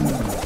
For the fam.